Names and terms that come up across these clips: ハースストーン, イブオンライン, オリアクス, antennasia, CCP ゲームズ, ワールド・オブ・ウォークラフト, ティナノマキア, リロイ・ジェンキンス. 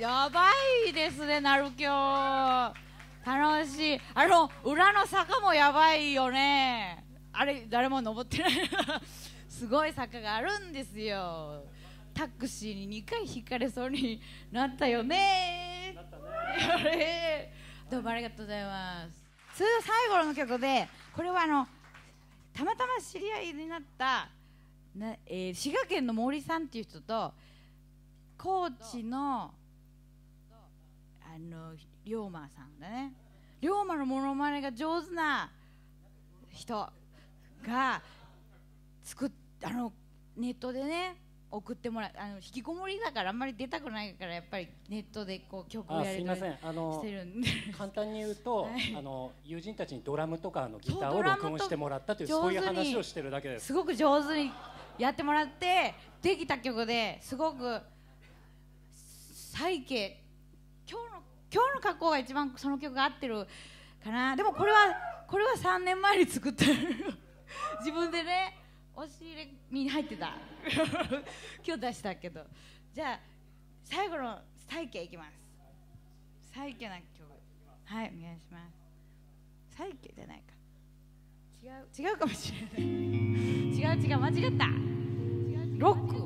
やばいですね、なるきょう楽しい。裏の坂もやばいよね。あれ誰も登ってない。すごい坂があるんですよ。タクシーに2回引かれそうになったよね。なったね。どうもありがとうございます。それでは最後の曲で、これはたまたま知り合いになった滋賀県の森さんっていう人と高知の龍馬さんだね。龍馬のモノマネが上手な人がネットでね送ってもらう。引きこもりだからあんまり出たくないから、やっぱりネットでこう曲をやり取りしてるんで。簡単に言うと、はい、友人たちにドラムとかギターを録音してもらったという、そういう話をしてるだけです。すごく上手にやってもらって、できた曲で、すごく最近今日の格好が一番その曲が合ってるかな。でもこれは3年前に作ってる自分でね、押し入れに入ってた今日出したけど、じゃあ最後の再起いきます。再起な曲、はい、お願いします。再起じゃないか、違うかもしれない違う間違った、ロック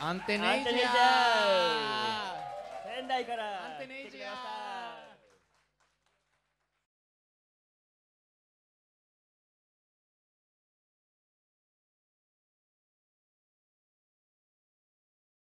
アンテネイジア、仙台から来てくれました。